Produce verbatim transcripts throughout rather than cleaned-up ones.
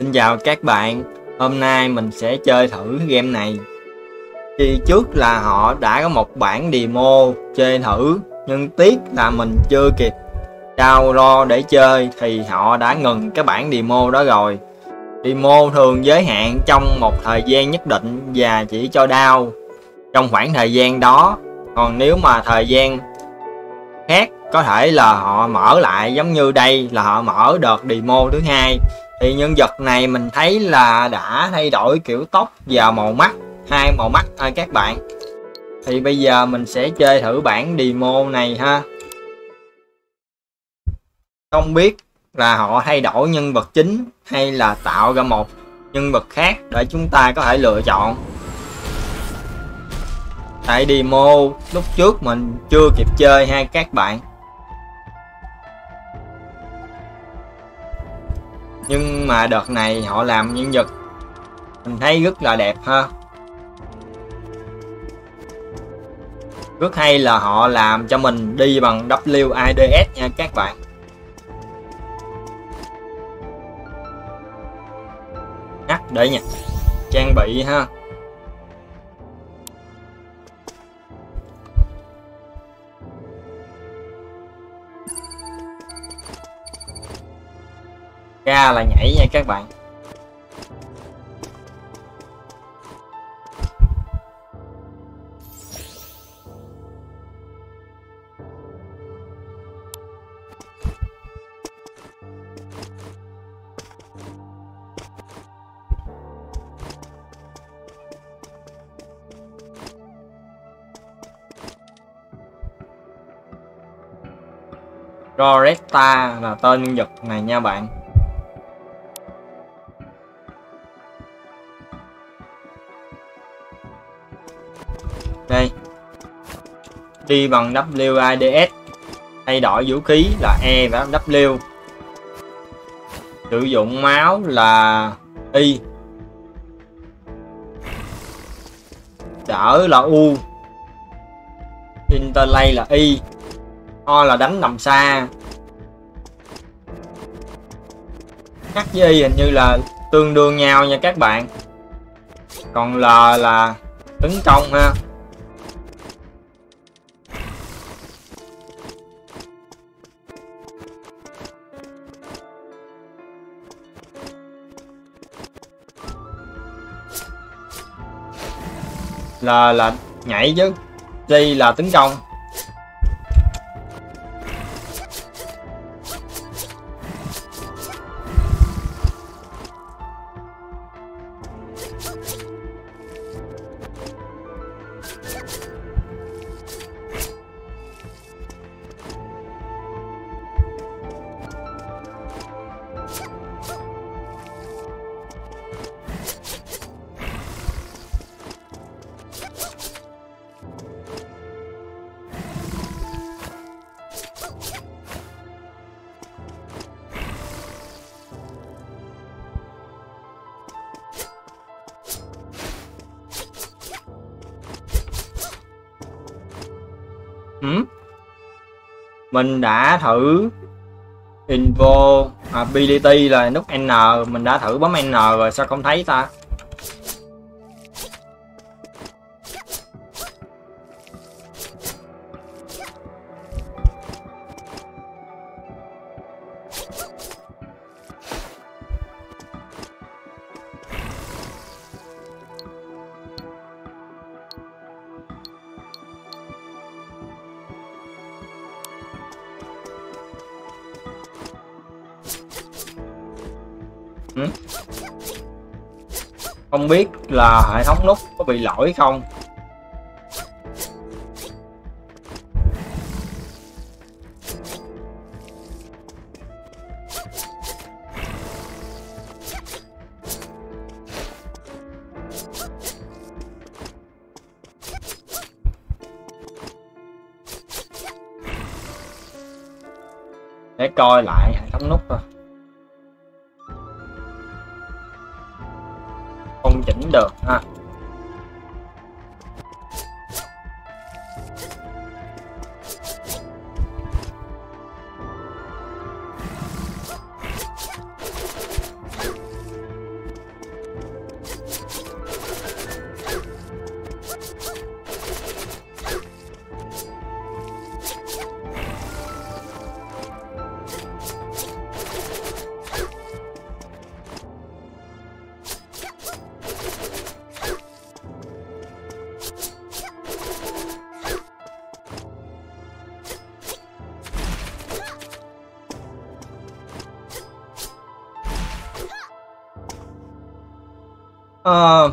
Xin chào các bạn, hôm nay mình sẽ chơi thử game này. Thì trước là họ đã có một bản demo chơi thử, nhưng tiếc là mình chưa kịp download để chơi thì họ đã ngừng cái bản demo đó rồi. Demo thường giới hạn trong một thời gian nhất định và chỉ cho download trong khoảng thời gian đó. Còn nếu mà thời gian khác có thể là họ mở lại, giống như đây là họ mở đợt demo thứ hai. Thì nhân vật này mình thấy là đã thay đổi kiểu tóc và màu mắt, hai màu mắt thôi các bạn. Thì bây giờ mình sẽ chơi thử bản demo này ha. Không biết là họ thay đổi nhân vật chính hay là tạo ra một nhân vật khác để chúng ta có thể lựa chọn. Tại demo lúc trước mình chưa kịp chơi ha các bạn. Nhưng mà đợt này họ làm nhân vật mình thấy rất là đẹp ha. Rất hay là họ làm cho mình đi bằng W I D S nha các bạn. H để nha, trang bị ha. Ra là nhảy nha các bạn. Loretta là tên nhân vật này nha bạn. Đây, đi bằng W I D S, thay đổi vũ khí là E và W, sử dụng máu là Y, đỡ là U, interlay là Y, O là đánh tầm xa. H với Y hình như là tương đương nhau nha các bạn. Còn L là tấn công ha. Là là nhảy chứ, đây là tấn công. Ừ. Mình đã thử Invo à, pê đê tê là nút N, mình đã thử bấm N rồi sao không thấy ta. Ừ. Không biết là hệ thống nút có bị lỗi không. Để coi lại hệ thống nút thôi. Chỉnh được ha. uh,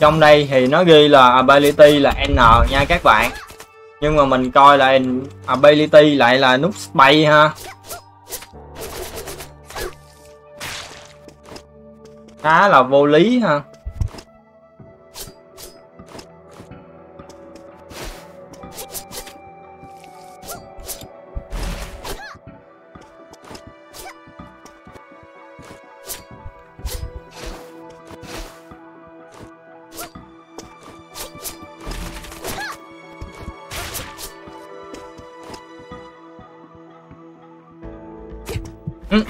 trong đây thì nó ghi là ability là N nha các bạn, nhưng mà mình coi là ability lại là nút space ha. Khá là vô lý ha. Ừ.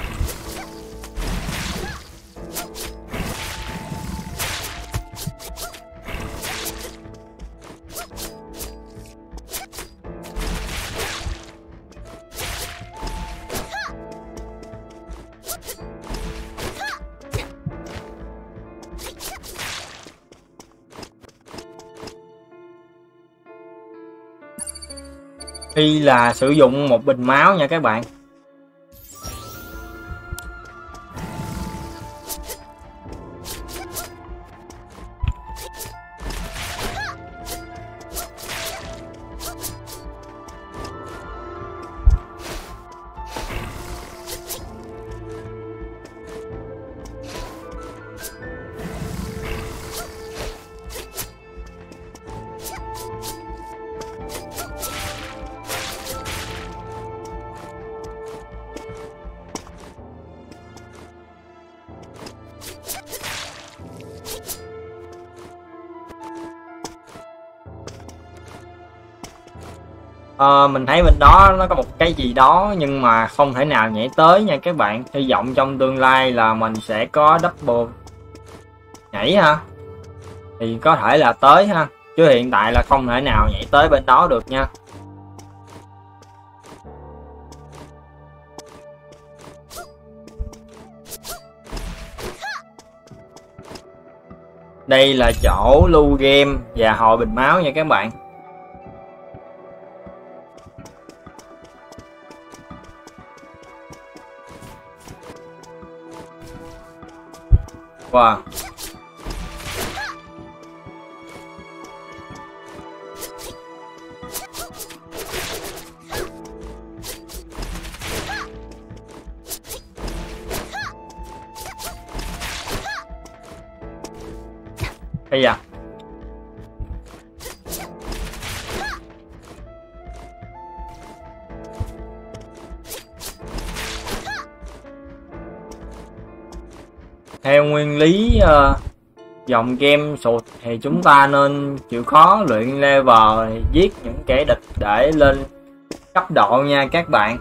Khi là sử dụng một bình máu nha các bạn. À, mình thấy bên đó nó có một cái gì đó nhưng mà không thể nào nhảy tới nha các bạn. Hy vọng trong tương lai là mình sẽ có double nhảy ha, thì có thể là tới ha, chứ hiện tại là không thể nào nhảy tới bên đó được nha. Đây là chỗ lưu game và hồi bình máu nha các bạn. Wow. Ây da. Theo nguyên lý uh, dòng game sụt thì chúng ta nên chịu khó luyện level, giết những kẻ địch để lên cấp độ nha các bạn.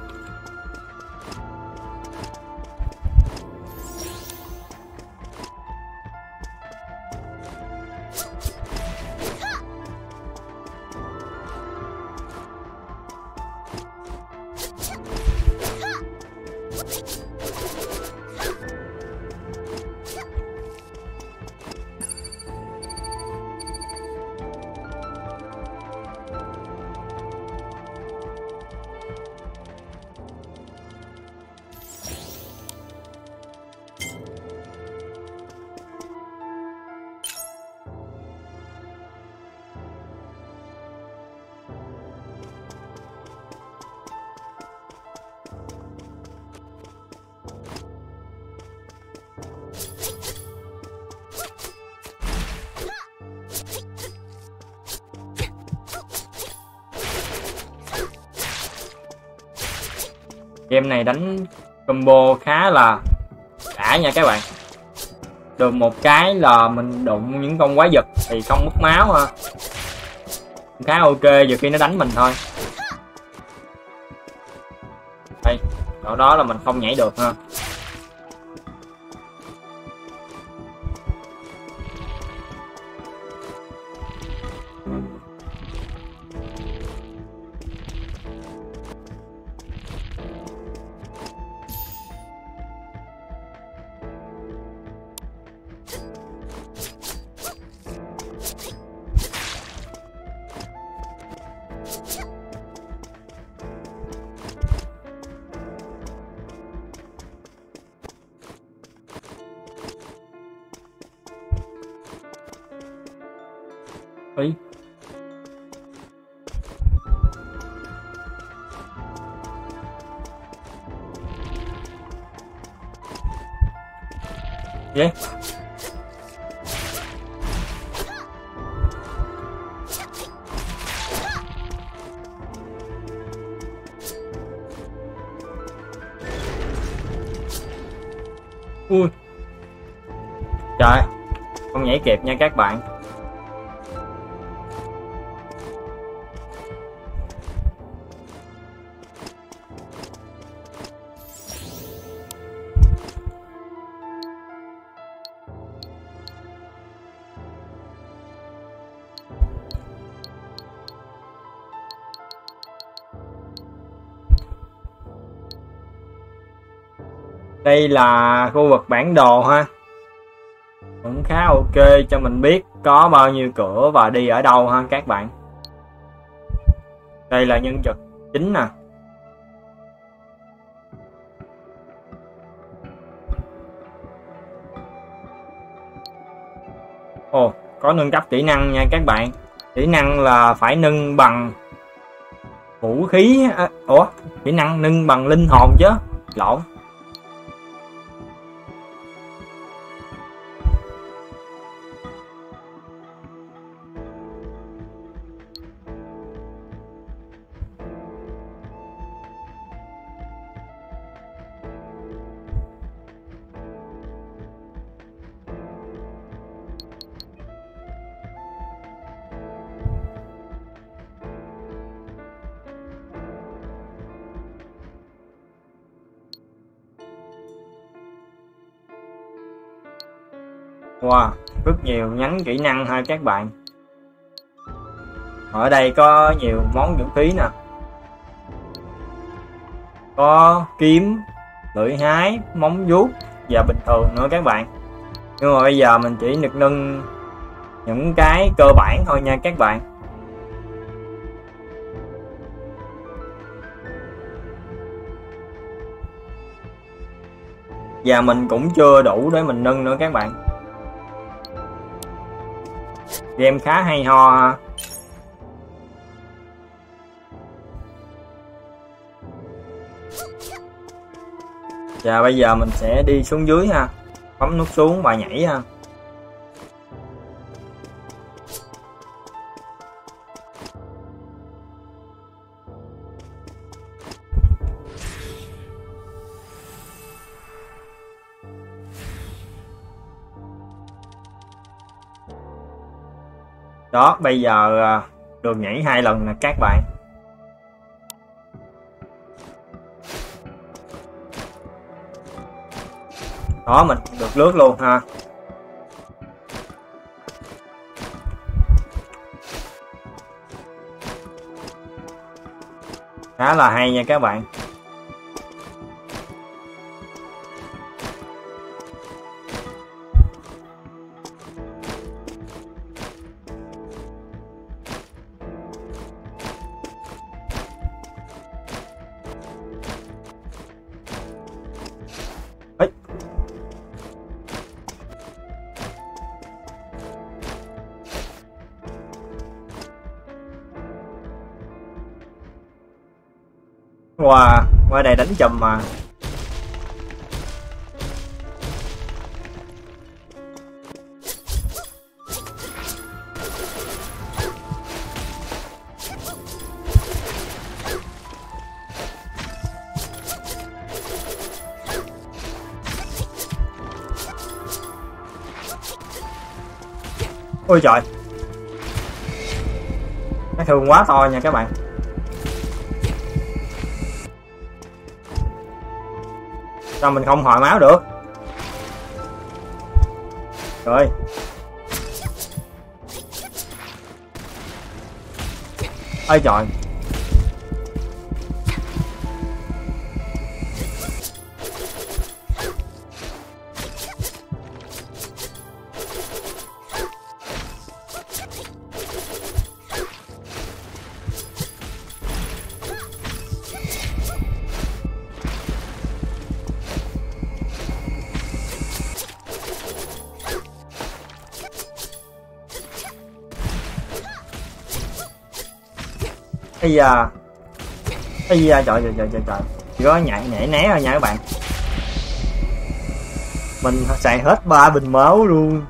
Game này đánh combo khá là đã nha các bạn. Được một cái là mình đụng những con quái vật thì không mất máu ha. Khá ok giờ khi nó đánh mình thôi. Đây, chỗ đó là mình không nhảy được ha. đi. Vậy ui trời, không nhảy kịp nha các bạn. Đây là khu vực bản đồ ha, cũng khá ok cho mình biết có bao nhiêu cửa và đi ở đâu ha các bạn. Đây là nhân vật chính nè. Ồ, có nâng cấp kỹ năng nha các bạn. Kỹ năng là phải nâng bằng vũ khí à, ủa kỹ năng nâng bằng linh hồn chứ, lộn. Wow, rất nhiều nhánh kỹ năng ha các bạn. Ở đây có nhiều món vũ khí nè, có kiếm, lưỡi hái, móng vuốt và bình thường nữa các bạn. Nhưng mà bây giờ mình chỉ được nâng những cái cơ bản thôi nha các bạn. Và mình cũng chưa đủ để mình nâng nữa các bạn. Game khá hay ho. Và bây giờ mình sẽ đi xuống dưới ha, bấm nút xuống và nhảy ha. Đó, bây giờ đường nhảy hai lần nè các bạn. Đó, mình được lướt luôn ha. Khá là hay nha các bạn. Wow, qua đây đánh chùm mà. Ôi trời, nó thương quá to nha các bạn. Sao mình không hồi máu được? Rồi. Ôi trời. Ây da. Ây da, trời trời trời trời trời. Chỉ có nhảy nhảy né thôi nha các bạn. Mình xài hết ba bình máu luôn.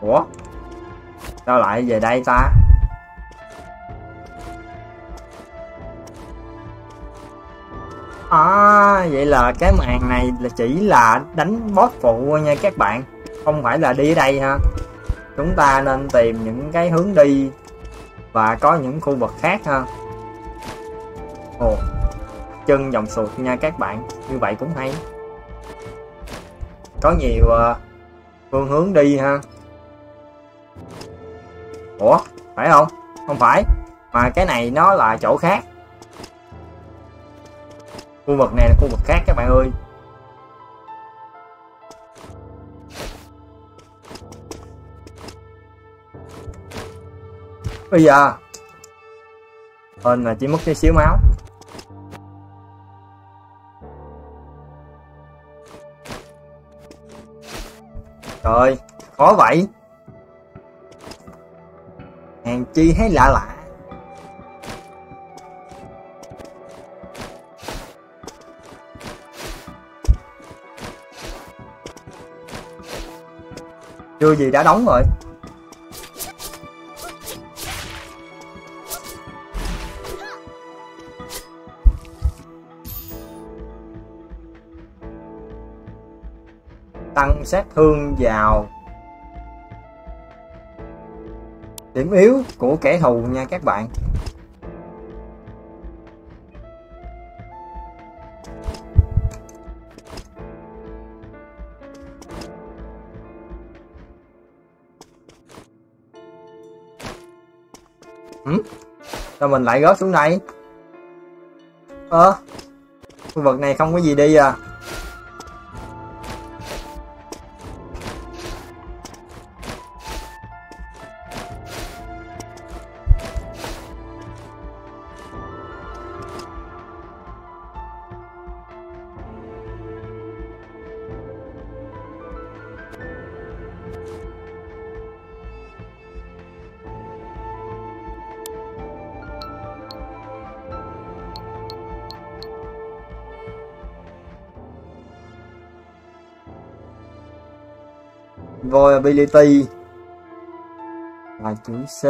Ủa? Sao lại về đây ta? À, vậy là cái màn này là chỉ là đánh boss phụ nha các bạn. Không phải là đi ở đây ha. Chúng ta nên tìm những cái hướng đi và có những khu vực khác ha. Ồ, chân dòng sụt nha các bạn. Như vậy cũng hay. Có nhiều uh, phương hướng đi ha. Ủa, phải không? Không phải. Mà cái này nó là chỗ khác. Khu vực này là khu vực khác các bạn ơi. Bây giờ hên là chỉ mất tí xíu máu. Trời, khó vậy. Hàng chi thấy lạ lạ. Chưa gì đã đóng rồi. Tăng sát thương vào điểm yếu của kẻ thù nha các bạn. Ừ? Sao mình lại rớt xuống đây? Ơ, à, khu vực này không có gì đi à. Ability là chữ C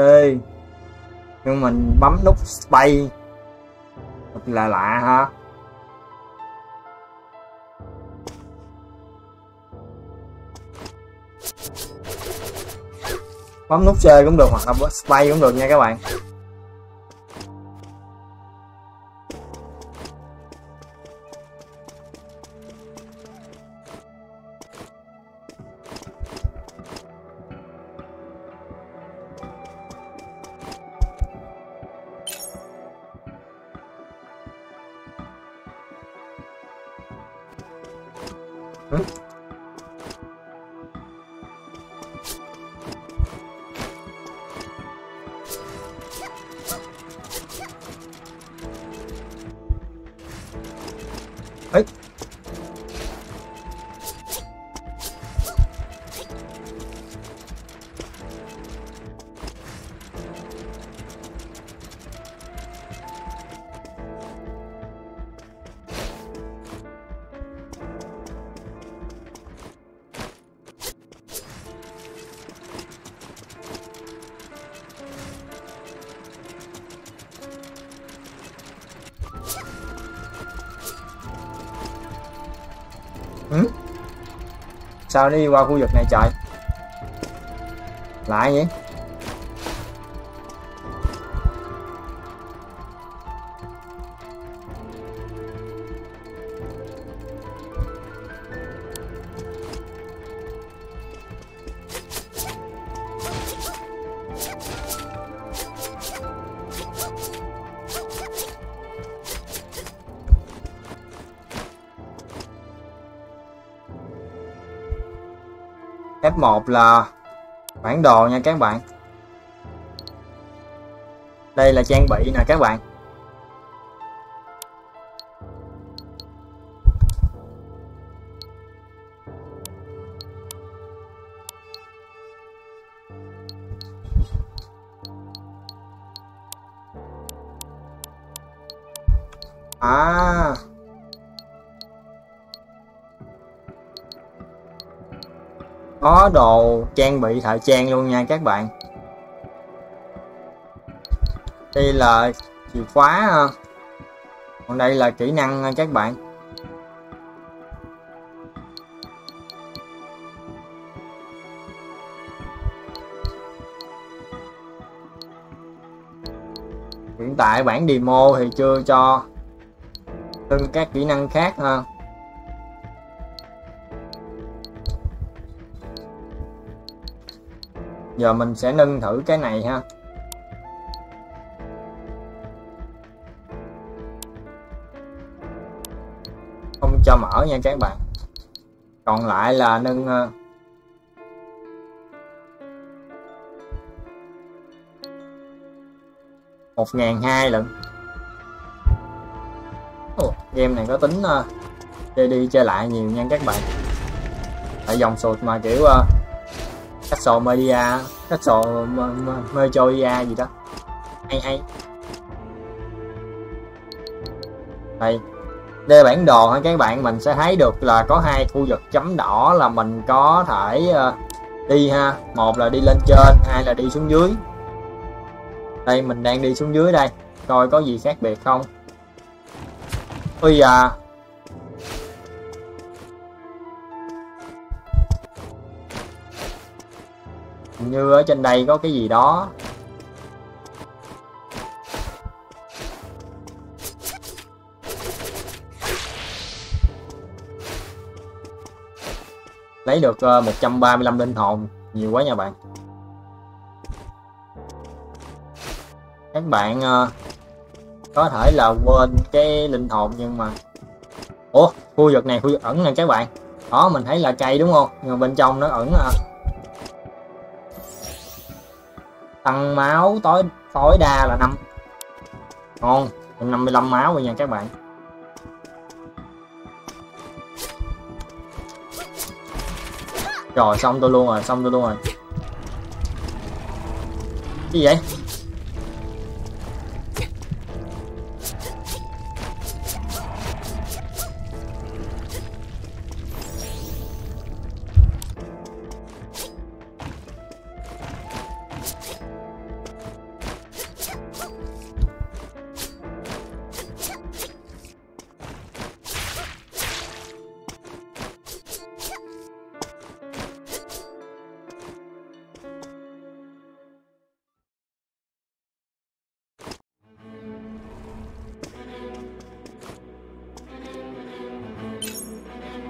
nhưng mình bấm nút space thật là lạ ha. Bấm nút C cũng được hoặc là space cũng được nha các bạn. Sao đi qua khu vực này trời? Lại vậy? F một là bản đồ nha các bạn. Đây là trang bị nè các bạn. À, có đồ trang bị thời trang luôn nha các bạn. Đây là chìa khóa ha. Còn đây là kỹ năng nha các bạn. Hiện tại bản demo thì chưa cho từng các kỹ năng khác ha. Giờ mình sẽ nâng thử cái này ha. Không cho mở nha các bạn. Còn lại là nâng. Một ngàn hai lận. Game này có tính uh, chơi đi chơi lại nhiều nha các bạn. Tại dòng sụt mà kiểu uh, Castle Media, Castle Metroia gì đó. Hay hay. Đây, đây bản đồ ha các bạn, mình sẽ thấy được là có hai khu vực chấm đỏ là mình có thể uh, đi ha. Một là đi lên trên, hai là đi xuống dưới. Đây mình đang đi xuống dưới đây, coi có gì khác biệt không. Ôi à. Hình như ở trên đây có cái gì đó. Lấy được một trăm ba mươi lăm linh hồn, nhiều quá nha bạn. Các bạn có thể là quên cái linh hồn nhưng mà ủa khu vực này khu vực ẩn nè các bạn. Đó mình thấy là cây đúng không, nhưng mà bên trong nó ẩn à. Tăng máu tối tối đa là năm, ngon, năm mươi lăm máu rồi nha các bạn. Rồi xong tôi luôn rồi, xong tôi luôn rồi. Cái gì vậy?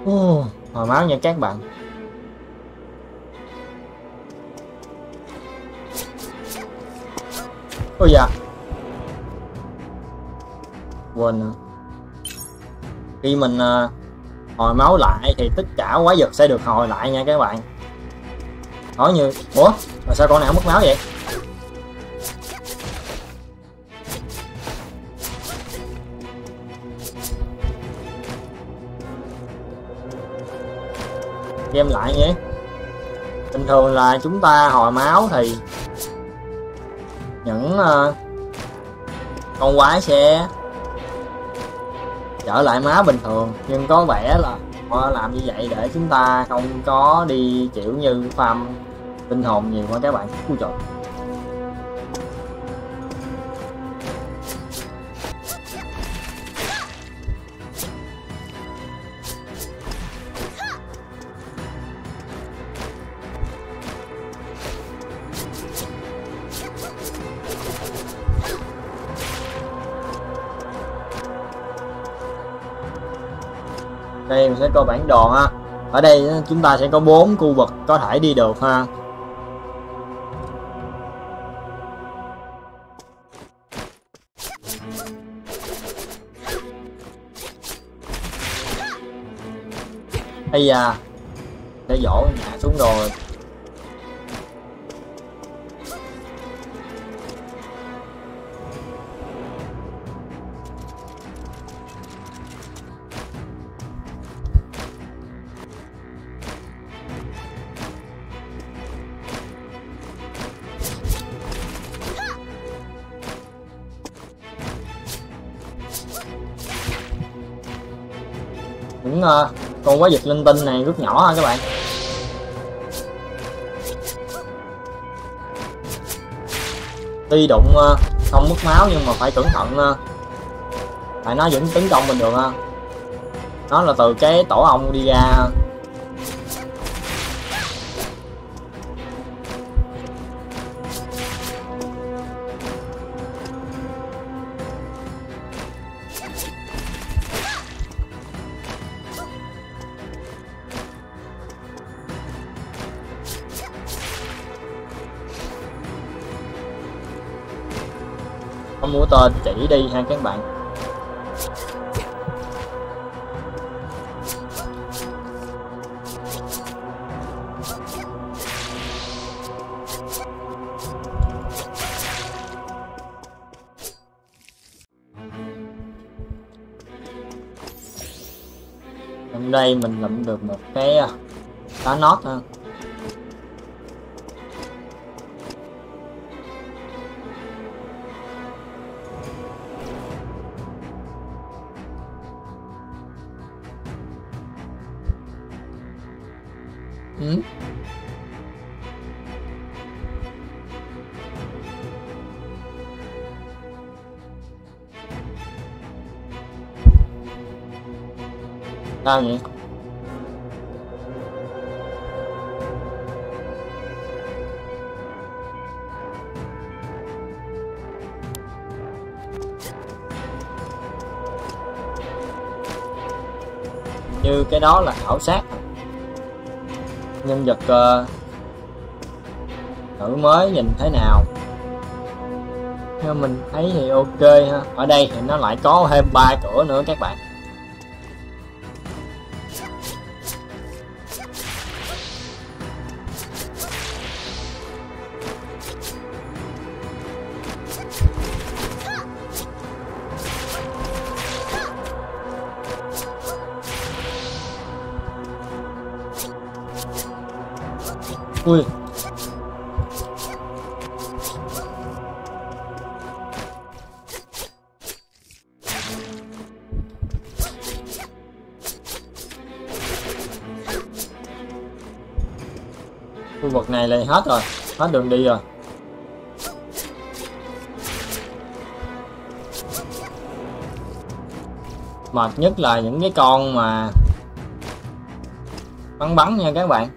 Ồ, hồi máu nha các bạn. Ôi dạ. Quên nữa. Khi mình uh, hồi máu lại thì tất cả quái vật sẽ được hồi lại nha các bạn. Nói như ủa, mà sao con này không mất máu vậy? Game lại nhé. Bình thường là chúng ta hồi máu thì những uh, con quái sẽ trở lại máu bình thường, nhưng có vẻ là họ làm như vậy để chúng ta không có đi kiểu như farm tinh hồn nhiều quá các bạn. Ui trời. Đây mình sẽ coi bản đồ ha. Ở đây chúng ta sẽ có bốn khu vực có thể đi được ha. Ây da. nó dỗ ngã xuống rồi. Những uh, con quái vật linh tinh này rất nhỏ ha các bạn. Tuy đụng uh, không mất máu nhưng mà phải cẩn thận, uh, tại nó vẫn tấn công mình được. Uh. Nó là từ cái tổ ong đi ra. Mua tên chỉ đi ha các bạn. Hôm nay mình lượm được một cái cá nót ha. Ừ. Sao vậy? Như cái đó là khảo sát nhân vật uh, thử mới nhìn thế nào. Theo mình thấy thì ok ha. Ở đây thì nó lại có thêm ba cửa nữa các bạn. Ui. Khu vực này là hết rồi, hết đường đi rồi. Mệt nhất là những cái con mà bắn bắn nha các bạn.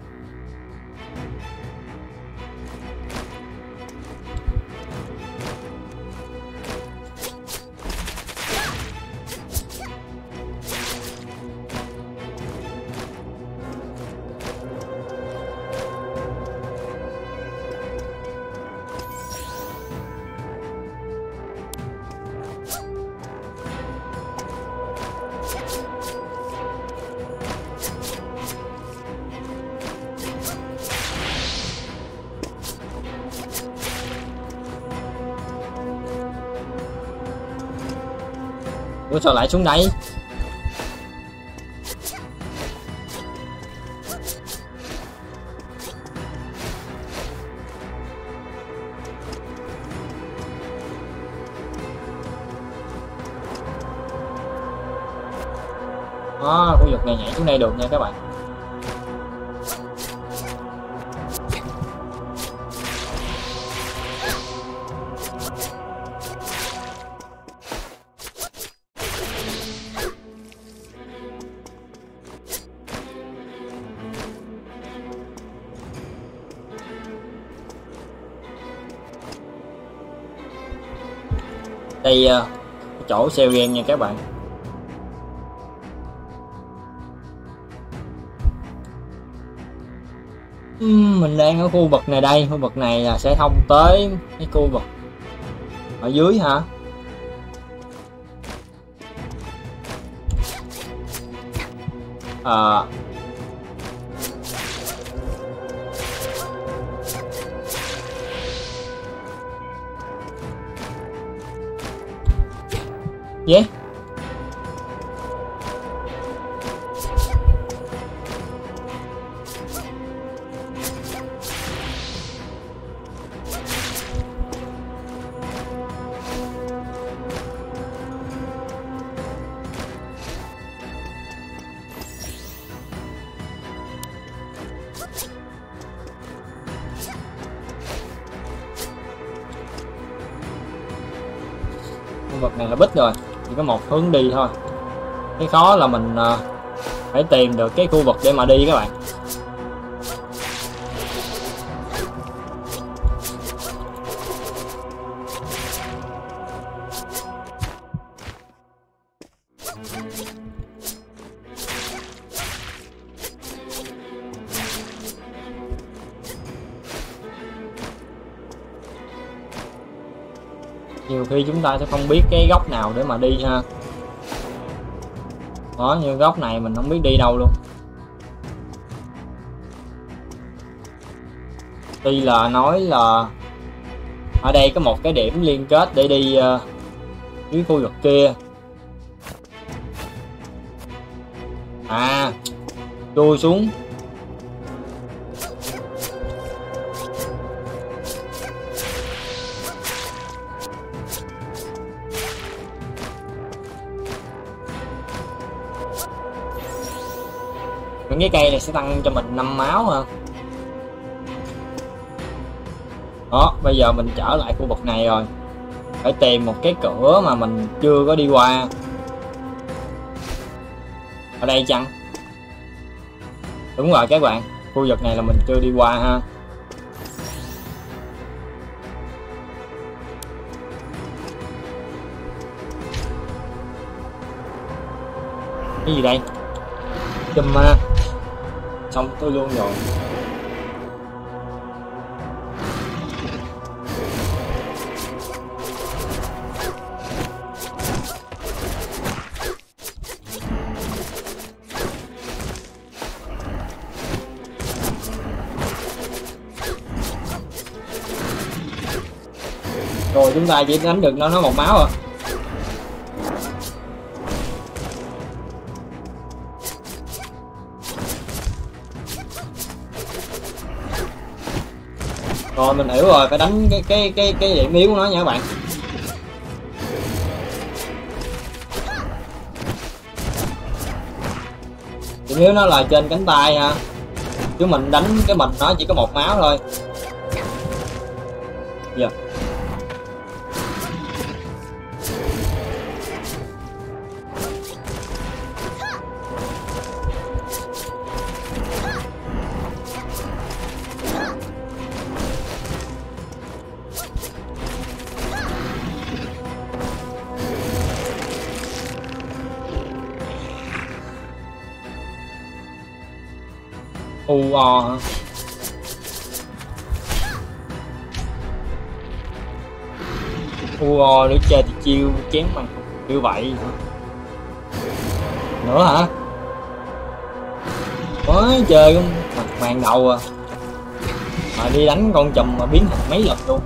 Ủa sao lại xuống đây? Đó, khu vực này nhảy xuống đây được nha các bạn. Đây chỗ xe ven nha các bạn. uhm, Mình đang ở khu vực này đây. Khu vực này là sẽ thông tới cái khu vực ở dưới hả? À, Yeah. Vật này là bích rồi, chỉ có một hướng đi thôi. Cái khó là mình uh, phải tìm được cái khu vực để mà đi các bạn. Nhiều khi chúng ta sẽ không biết cái góc nào để mà đi ha. Đó, như góc này mình không biết đi đâu luôn. Tuy là nói là ở đây có một cái điểm liên kết để đi uh, cái khu vực kia. À, chui xuống. Những cái cây này sẽ tăng cho mình năm máu ha. Đó, bây giờ mình trở lại khu vực này rồi. Phải tìm một cái cửa mà mình chưa có đi qua. Ở đây chăng? Đúng rồi các bạn, khu vực này là mình chưa đi qua ha. Cái gì đây? Chùm ha. Xong tôi luôn rồi. Rồi chúng ta chỉ đánh được nó nó một máu rồi. Rồi mình hiểu rồi, phải đánh cái cái cái cái điểm yếu của nó nha các bạn. Điểm yếu nó là trên cánh tay ha. Chứ mình đánh cái mình nó chỉ có một máu thôi. Dạ. Yeah. U o hả? U o để chơi thì chiêu chém bằng như vậy nữa hả? Mới chơi cũng mặt màn đầu à, mà đi đánh con chùm mà biến thành mấy lần luôn.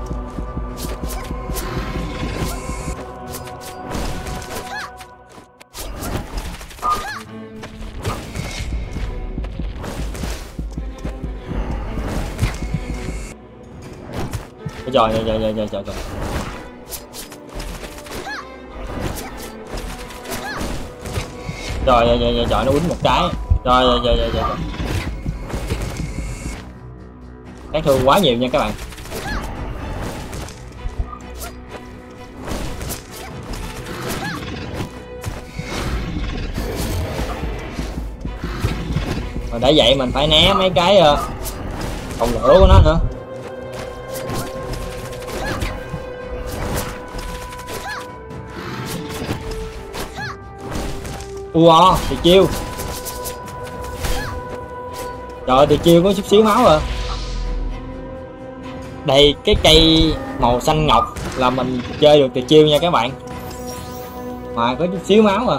Trời trời trời trời trời trời. Trời trời trời trời, nó quýnh một cái. Trời trời trời trời. Cái thương quá nhiều nha các bạn. Mà để vậy mình phải né mấy cái phòng lửa của nó nữa. Ua thì chiêu. Trời ơi, thì chiêu có chút xíu máu rồi. Đây cái cây màu xanh ngọc là mình chơi được thì chiêu nha các bạn. Mà có chút xíu máu à.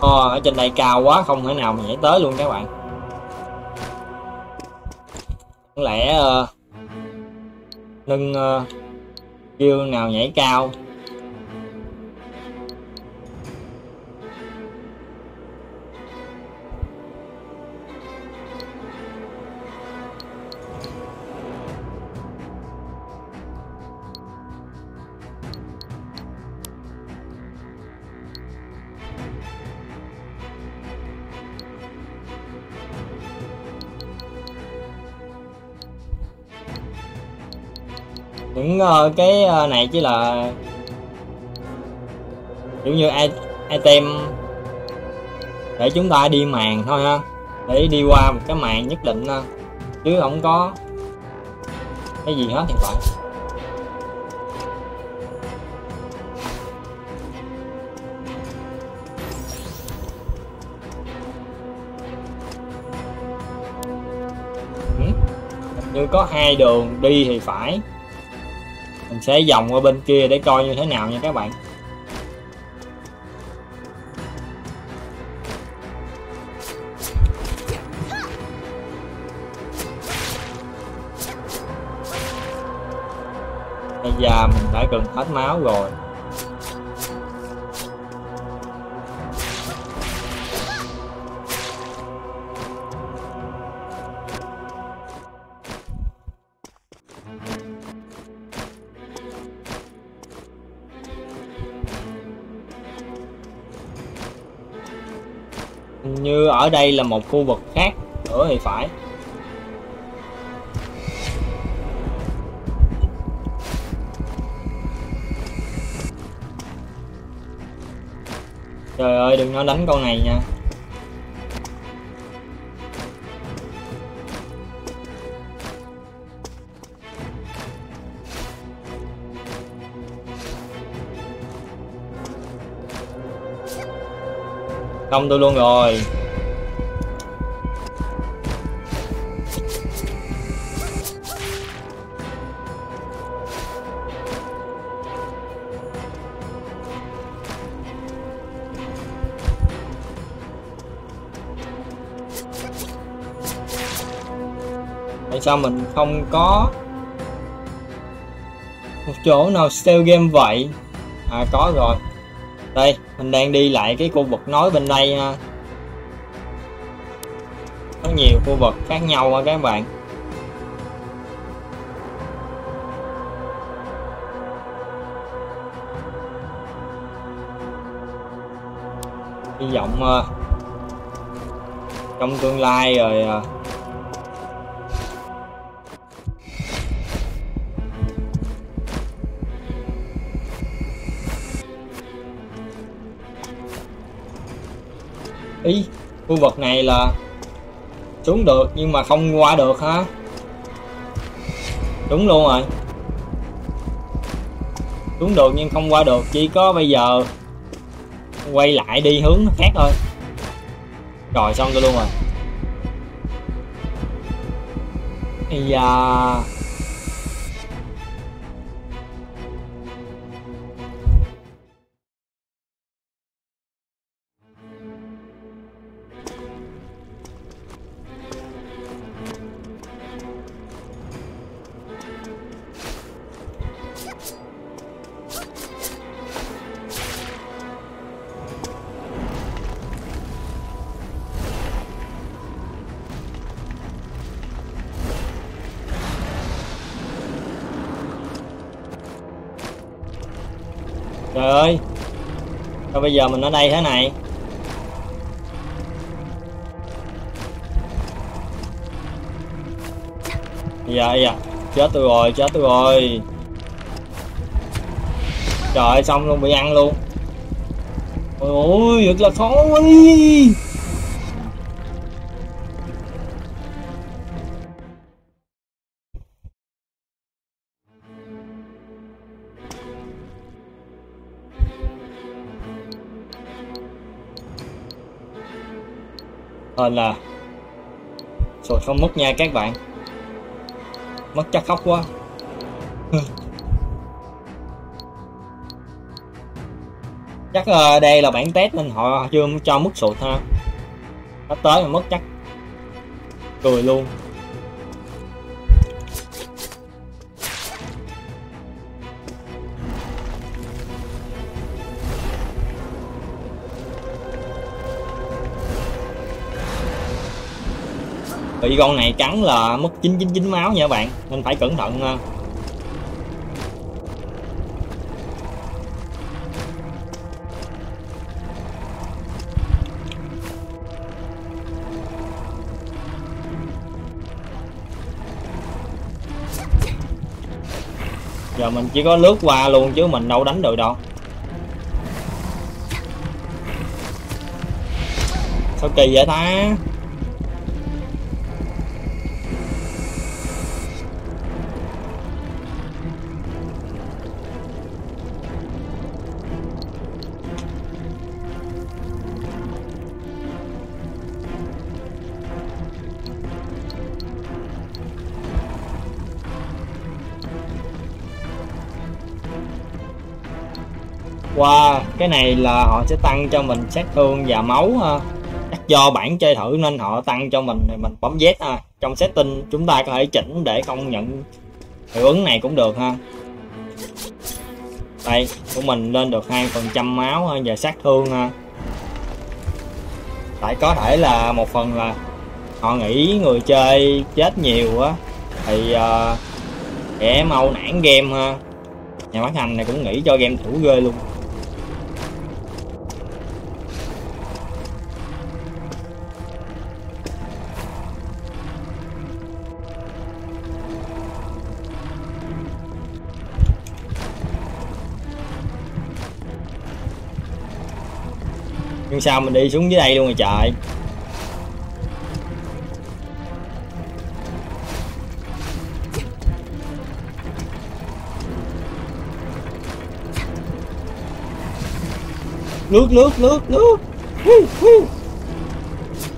Ồ, ở trên đây cao quá không thể nào mà nhảy tới luôn các bạn. Có lẽ uh, nâng uh, kêu nào nhảy cao. Những uh, cái uh, này chỉ là kiểu như item để chúng ta đi màn thôi ha, để đi qua một cái màn nhất định ha, chứ không có cái gì hết hiện tại. Ừ. Như có hai đường đi thì phải. Mình sẽ vòng qua bên kia để coi như thế nào nha các bạn. Bây giờ mình đã gần hết máu rồi. Như ở đây là một khu vực khác nữa thì phải. Trời ơi đừng nói đánh con này nha. Xong tôi luôn rồi. Tại sao mình không có một chỗ nào sale game vậy? À có rồi. Đây, mình đang đi lại cái khu vực nói bên đây ha. Có nhiều khu vực khác nhau ha các bạn. Hy vọng uh, trong tương lai rồi uh, ý, khu vực này là xuống được nhưng mà không qua được ha. Đúng luôn rồi. Xuống được nhưng không qua được, chỉ có bây giờ quay lại đi hướng khác thôi. Rồi xong tôi luôn rồi. Bây giờ trời ơi, sao bây giờ mình ở đây thế này? Dạ dạ, chết tôi rồi, chết tôi rồi. Trời ơi, xong luôn, bị ăn luôn. Ôi ôi, thật là khó quá đi. Hên là rồi không mất nha các bạn. Mất chắc khóc quá. Chắc uh, đây là bản test nên họ chưa cho mức sụt ha. Nó tới mà mất chắc cười luôn. Bị con này cắn là mất chín chín chín máu nha các bạn, nên phải cẩn thận ha. Giờ mình chỉ có lướt qua luôn chứ mình đâu đánh được đâu. Sao kỳ vậy ta? Wow, cái này là họ sẽ tăng cho mình sát thương và máu ha. Chắc do bản chơi thử nên họ tăng cho mình, mình bấm Z ha. Trong setting chúng ta có thể chỉnh để không nhận hiệu ứng này cũng được ha. Đây, của mình lên được hai phần trăm máu ha, và sát thương ha. Tại có thể là một phần là họ nghĩ người chơi chết nhiều á thì uh, sẽ mau nản game ha. Nhà phát hành này cũng nghĩ cho game thủ ghê luôn. Nhưng sao mình đi xuống dưới đây luôn rồi trời. Lướt lướt lướt lướt.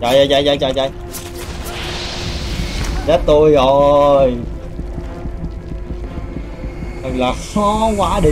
Trời trời trời trời trời. Chết tôi rồi. Thật là khó quá đi.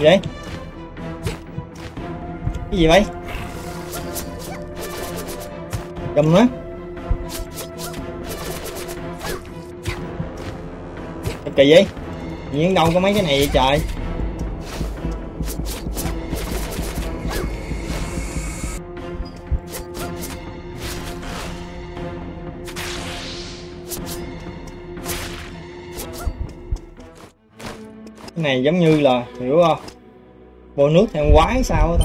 Gì đấy? Cái gì vậy? Cầm nó. Cái kỳ vậy? Nhiên đâu có mấy cái này vậy trời? Cái này giống như là hiểu không? Bộ nước theo quái sao ta?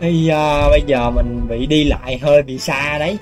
Ây da, bây giờ mình bị đi lại hơi bị xa đấy.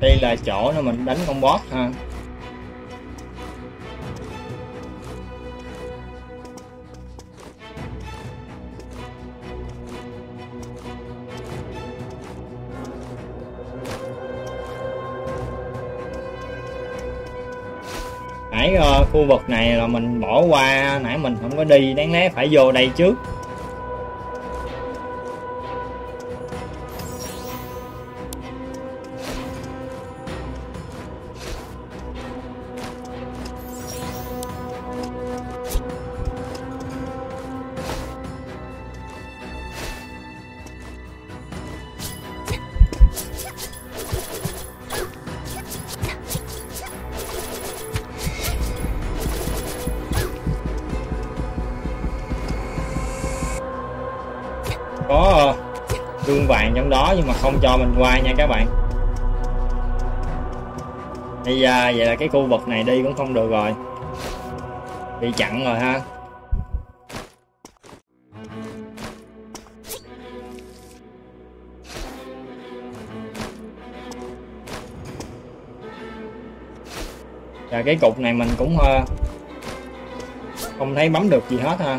Đây là chỗ mà mình đánh con boss ha. Nãy uh, khu vực này là mình bỏ qua, nãy mình không có đi, đáng lẽ phải vô đây trước. Có gương vàng trong đó nhưng mà không cho mình qua nha các bạn. Bây giờ vậy là cái khu vực này đi cũng không được rồi, bị chặn rồi ha. Và cái cục này mình cũng không thấy bấm được gì hết ha.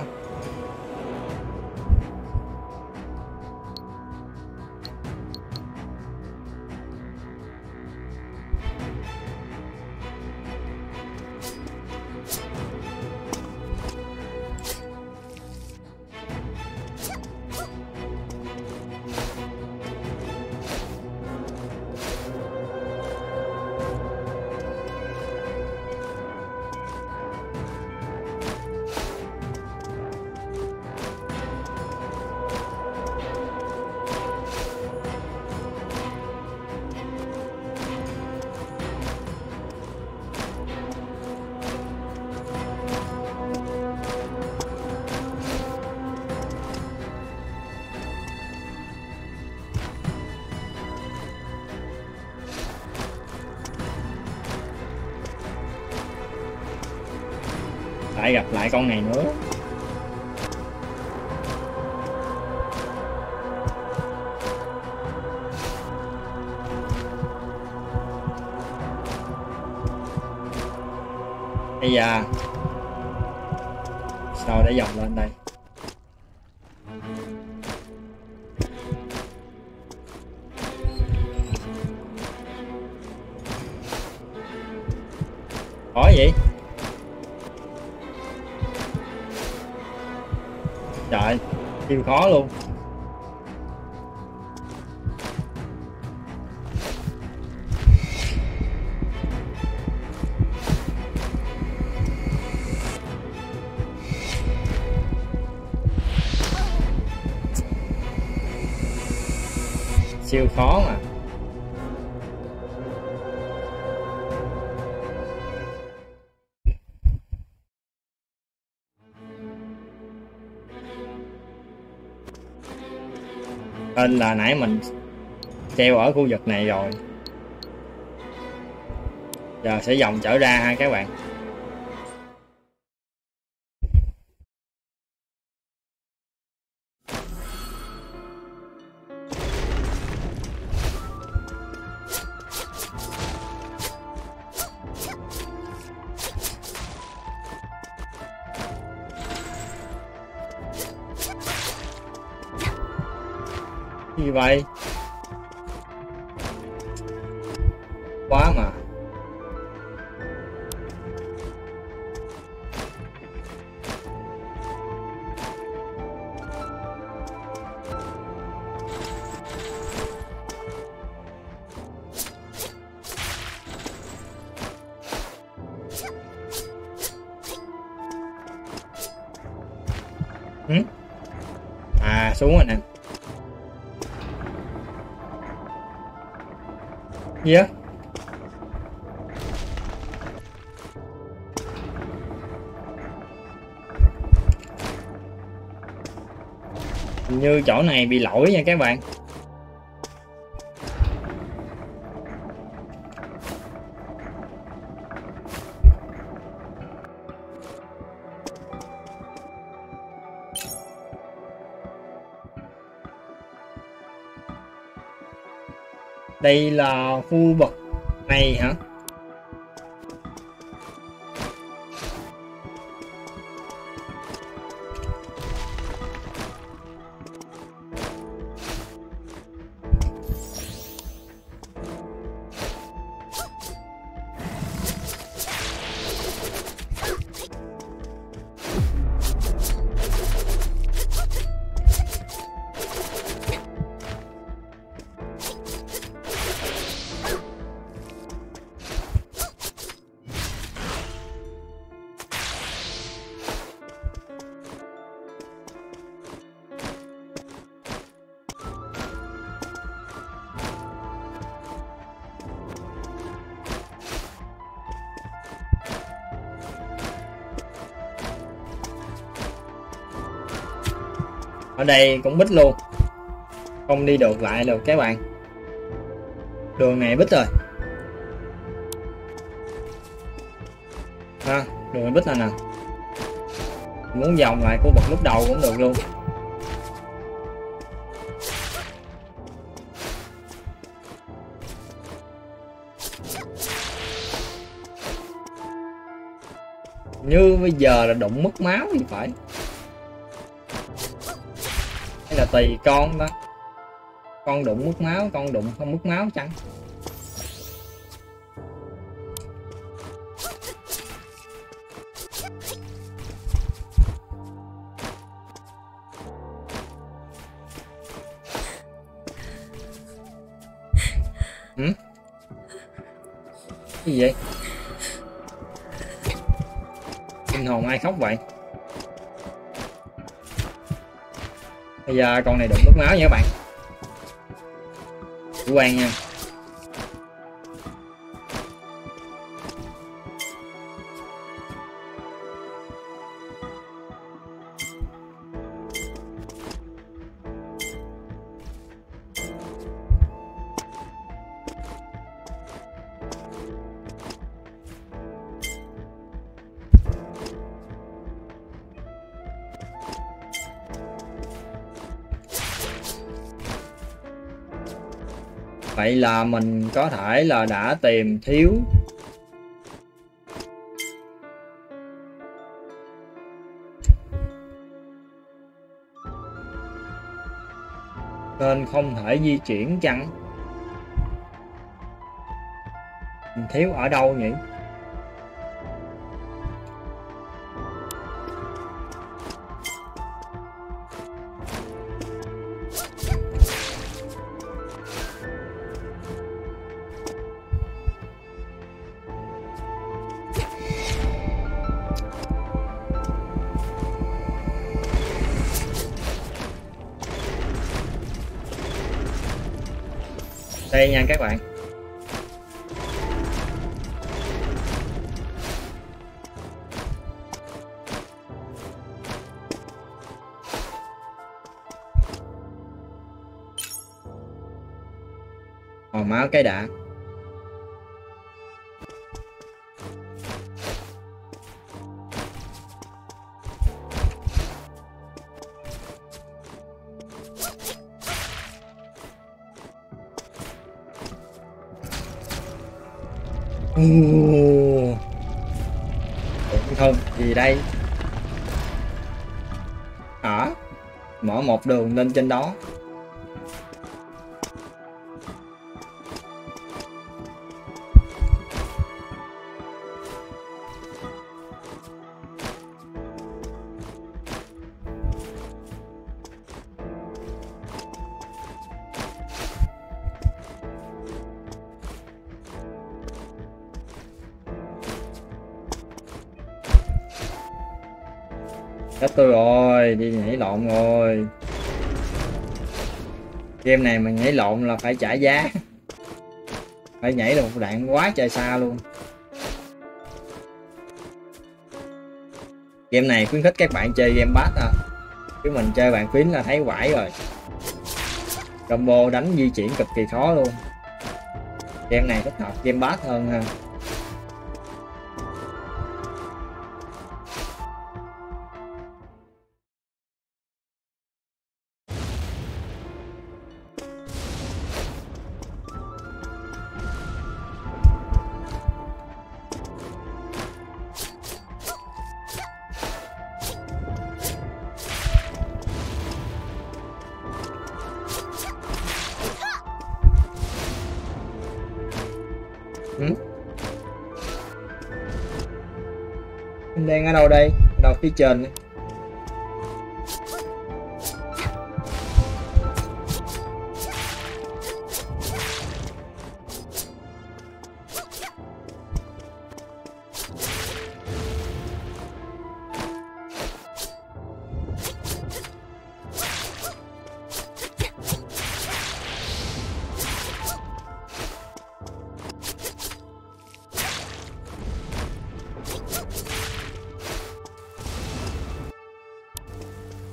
Lại gặp lại con này nữa. Bây giờ sao để dọc lên đây. Có gì? Trời, siêu khó luôn. Siêu khó mà. Nên là nãy mình treo ở khu vực này rồi, giờ sẽ vòng trở ra ha các bạn. Như vậy quá mà. Ừ? À xuống rồi nè. Gì á? Hình như chỗ này bị lỗi nha các bạn. Đây là khu vực Này hả? Ở đây cũng bít luôn, không đi được lại được các bạn. Đường này bít rồi ha, à, đường này bít này nè. Muốn vòng lại khu vực lúc đầu cũng được luôn. Như bây giờ là đụng mất máu thì phải, là tùy con đó, con đụng mất máu, con đụng không mất máu chăng. Ừ? Cái gì vậy? Linh hồn ai khóc vậy? Bây giờ con này đụng mất máu nha các bạn, chủ quan nha. Vậy là mình có thể là đã tìm thiếu nên không thể di chuyển chăng. Mình thiếu ở đâu nhỉ? Đây nha các bạn. Ồ, máu cái đã. Không gì đây hả? À, mở một đường lên trên đó. Chết tôi rồi, đi nhảy lộn rồi. Game này mà nhảy lộn là phải trả giá. Phải nhảy là một đoạn quá trời xa luôn. Game này khuyến khích các bạn chơi game pad à. Chứ mình chơi bàn phím là thấy quải rồi. Combo đánh di chuyển cực kỳ khó luôn. Game này thích hợp game pad hơn ha. Ừ? Mình đang ở đâu đây? Đâu phía trên này.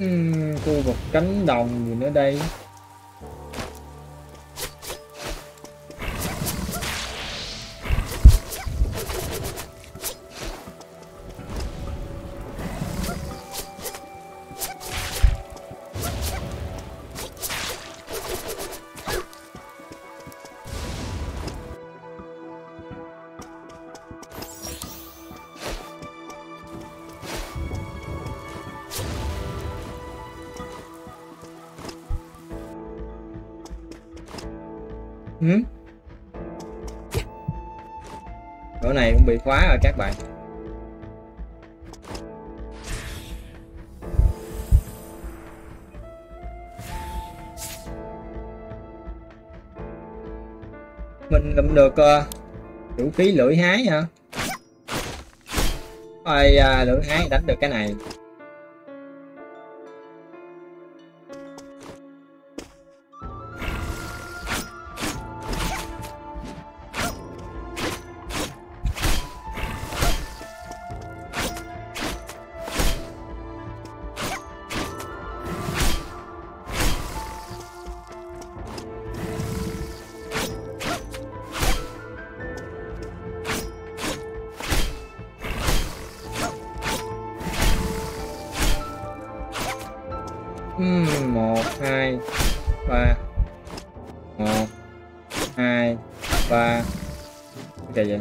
Uhm, khu vực cánh đồng gì nữa đây? Ừ. Chỗ này cũng bị khóa rồi các bạn. Mình lượm được vũ uh, khí lưỡi hái hả? Ôi, uh, lưỡi hái đánh được cái này. một hai ba một hai ba ok vậy.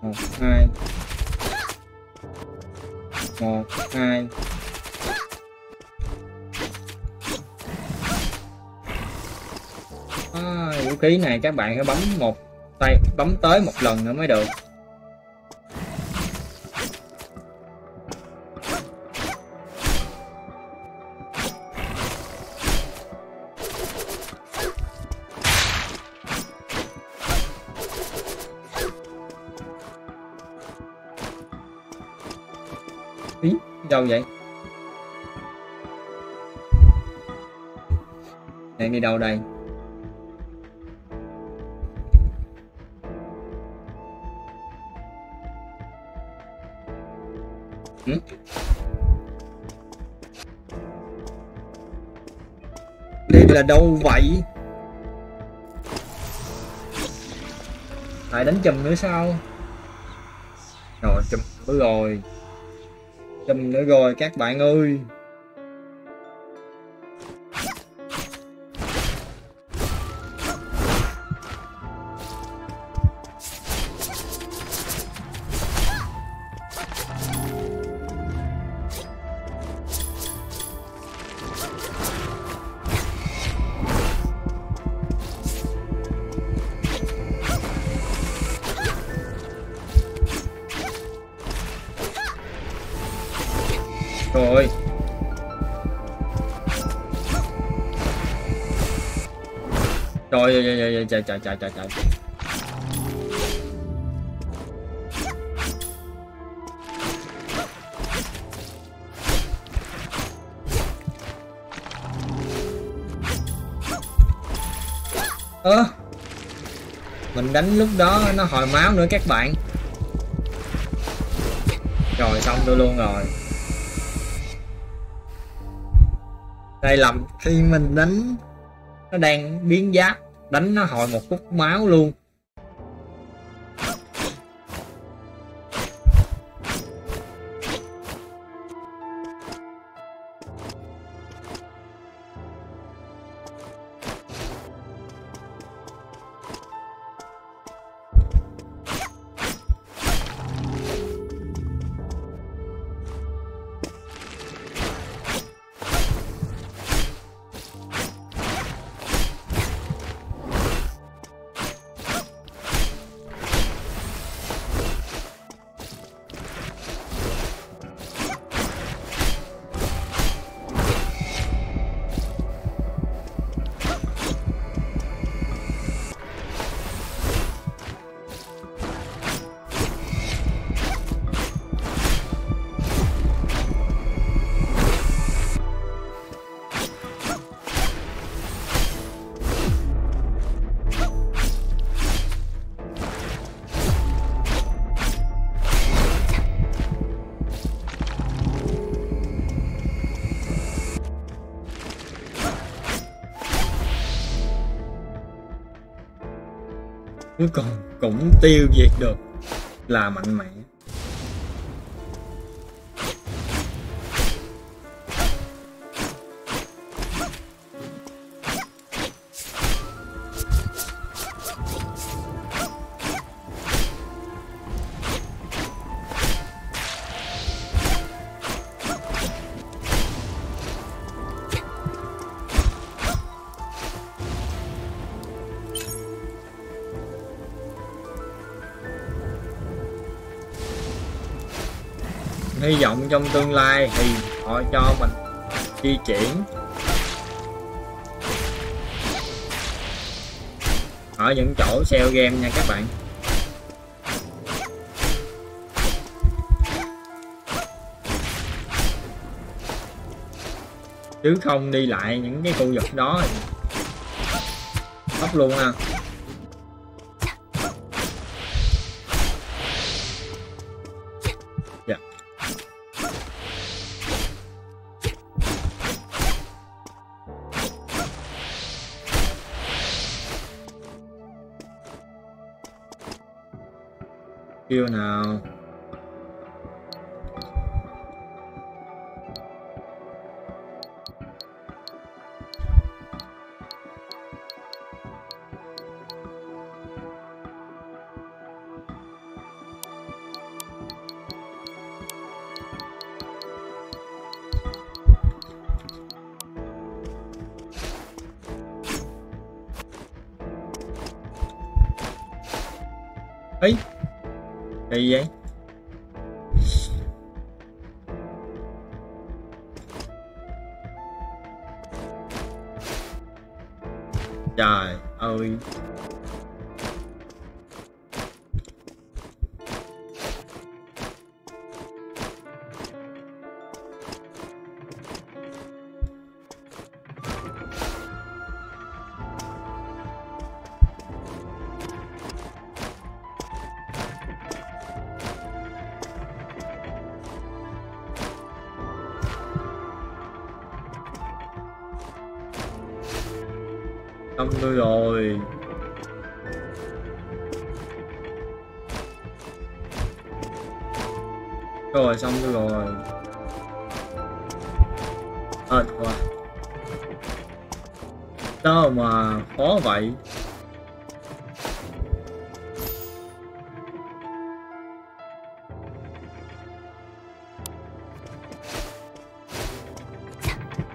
Một hai một hai à, vũ khí này các bạn phải bấm một tay, bấm tới một lần nữa mới được. Ý, đâu vậy? Đang đi đâu đây? Ừ? Đây là đâu vậy? Lại đánh chùm nữa sao? Rồi chùm nữa rồi. Chùm nữa rồi các bạn ơi. Rồi trời ơi, trời trời trời trời trời trời ơ, mình đánh lúc đó nó hồi máu nữa các bạn. Rồi xong tôi luôn rồi. Đây lầm khi mình đánh nó đang biến giáp, đánh nó hồi một phút máu luôn. cuối cùng cũng tiêu diệt được, là mạnh mẽ. Hy vọng trong tương lai thì họ cho mình di chuyển ở những chỗ sale game nha các bạn. Chứ không đi lại những cái khu vực đó thì tóc luôn ha. Kêu nào ấy kỳ vậy, trời ơi. Xong tôi rồi. Rồi xong tôi rồi. Ờ quá. Sao mà khó vậy?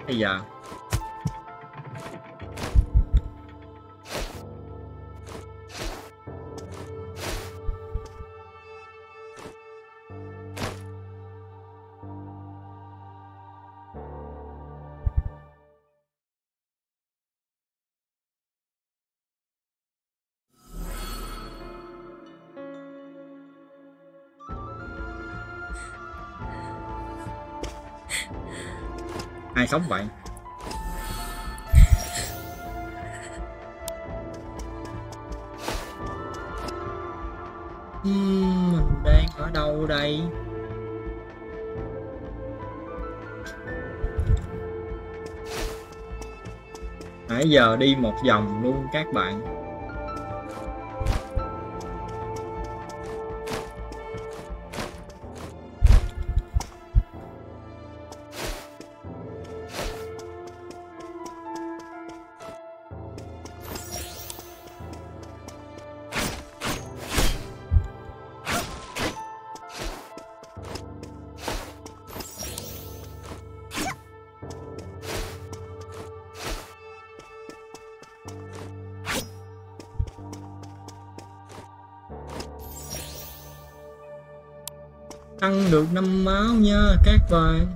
Ây da. Ai sống vậy? Uhm, mình đang ở đâu đây? Nãy giờ đi một vòng luôn các bạn. Tăng được năm máu nha các bạn.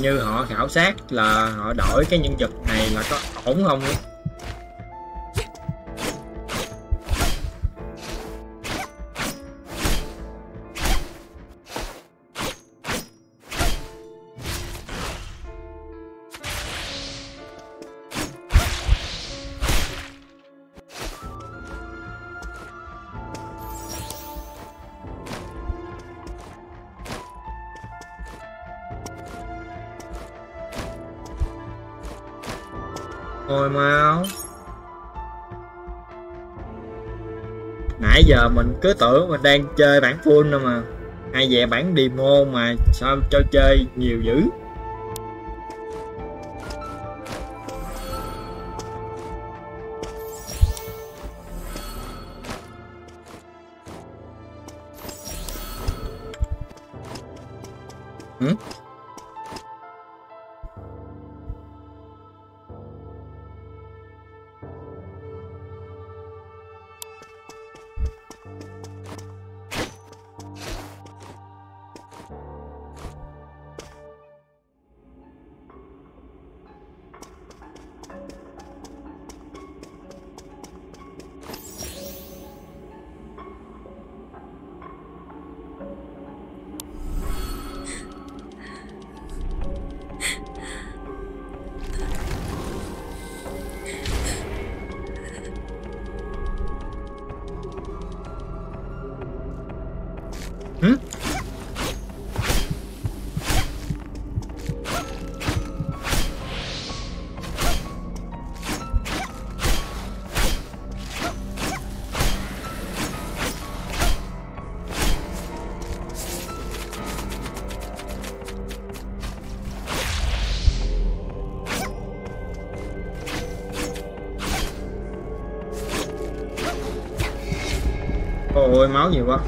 Như họ khảo sát là họ đổi cái nhân vật này là có ổn không ấy? Ngồi mau. Nãy giờ mình cứ tưởng mình đang chơi bản full đâu mà. Ai về bản demo mà sao cho chơi nhiều dữ. Ừ? Ôi máu nhiều quá.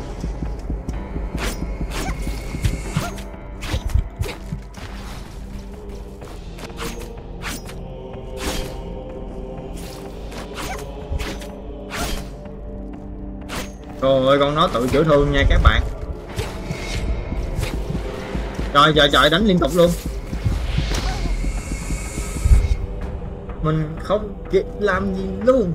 Trời ơi con nó tự chữa thương nha các bạn. Trời trời trời đánh liên tục luôn. Mình không kịp làm gì luôn.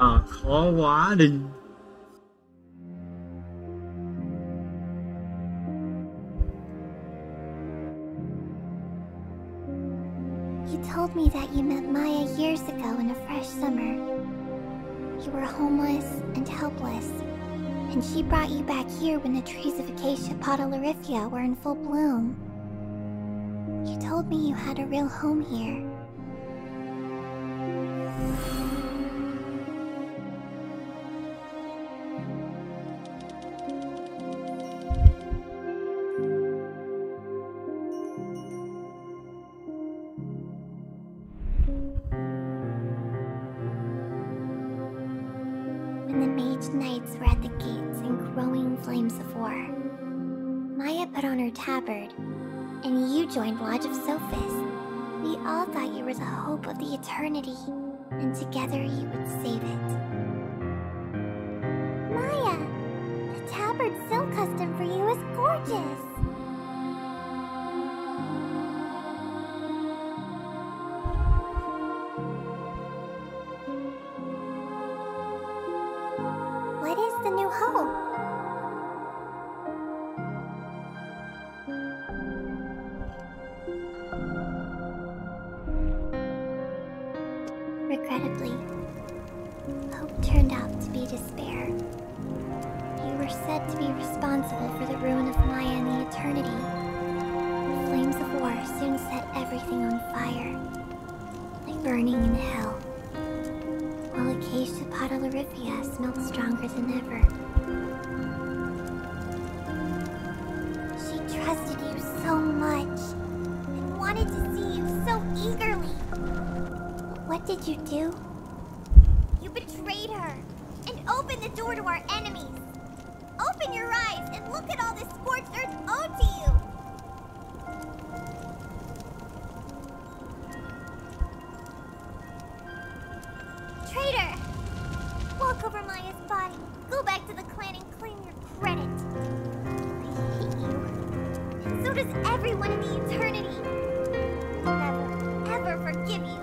À, khó quá đi. You told me that you met Maya years ago in a fresh summer. You were homeless and helpless, and she brought you back here when the trees of Acacia Potalarifia were in full bloom. You told me you had a real home here. Maya put on her tabard, and you joined Lodge of Sophists. We all thought you were the hope of the eternity, and together you would save it. Maya, the tabard silk custom for you is gorgeous. What is the new hope? Regrettably, hope turned out to be despair. You were said to be responsible for the ruin of Maya and the eternity. The flames of war soon set everything on fire, like burning in hell. While Acacia Potalarifia smelled stronger than ever. She trusted you so much, and wanted to see you so eagerly. What did you do? You betrayed her, and opened the door to our enemies. Open your eyes and look at all this scorched earth owed to you! Traitor! Walk over Maya's body, go back to the clan and claim your credit. I hate you, and so does everyone in the eternity. I'll never, ever forgive you.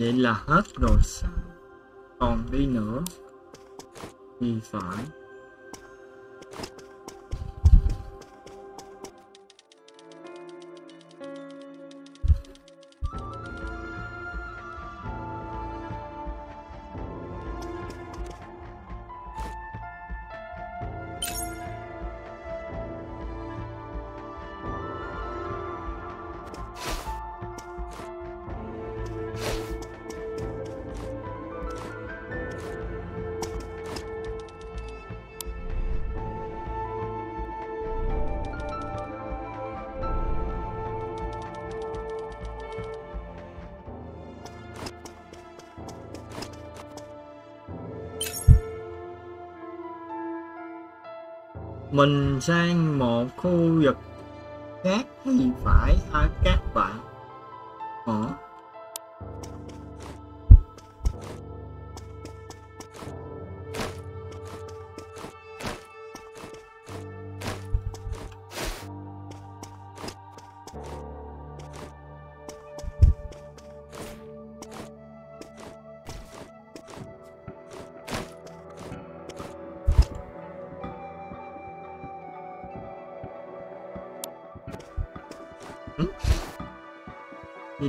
Vậy là hết rồi sao? Còn đi nữa thì phải. Mình sang một khu vực khác thì phải hả các bạn? Ủa? Đi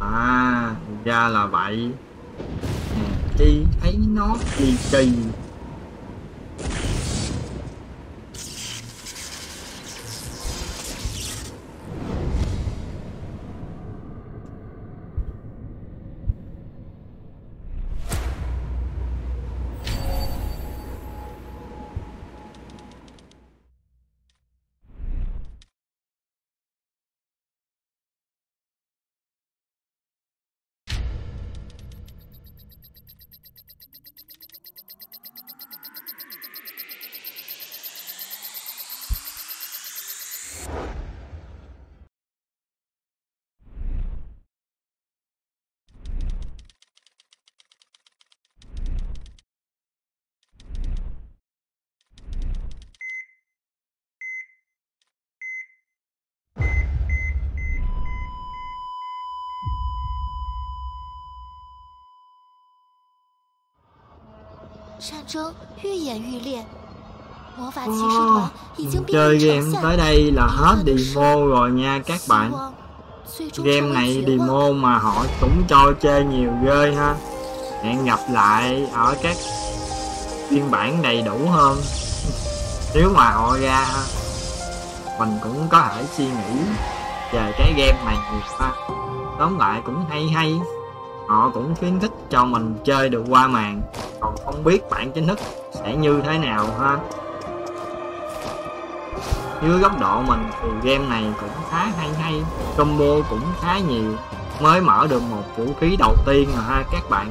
À, ra là vậy. Chi thấy nó kỳ kỳ. 战争愈演愈烈。魔法骑士团已经变成城。Chơi game tới đây là hết demo rồi nha các bạn. Game này demo mà họ cũng cho chơi nhiều ghê ha. Hẹn gặp lại ở các phiên bản đầy đủ hơn. Nếu mà họ ra mình cũng có thể suy nghĩ về cái game này nhiều ha. Tóm lại cũng hay hay. Họ cũng khuyến khích cho mình chơi được qua màn. Còn không biết bản chính thức sẽ như thế nào ha. Dưới góc độ mình thì game này cũng khá hay hay. Combo cũng khá nhiều. Mới mở được một vũ khí đầu tiên rồi ha các bạn.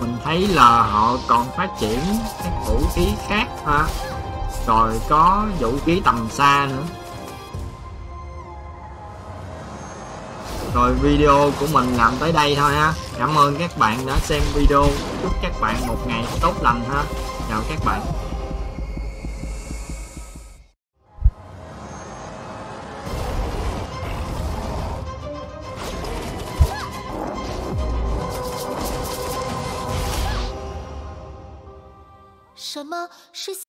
Mình thấy là họ còn phát triển các vũ khí khác ha. Rồi có vũ khí tầm xa nữa. Rồi video của mình làm tới đây thôi ha. Cảm ơn các bạn đã xem video. Chúc các bạn một ngày tốt lành ha. Chào các bạn.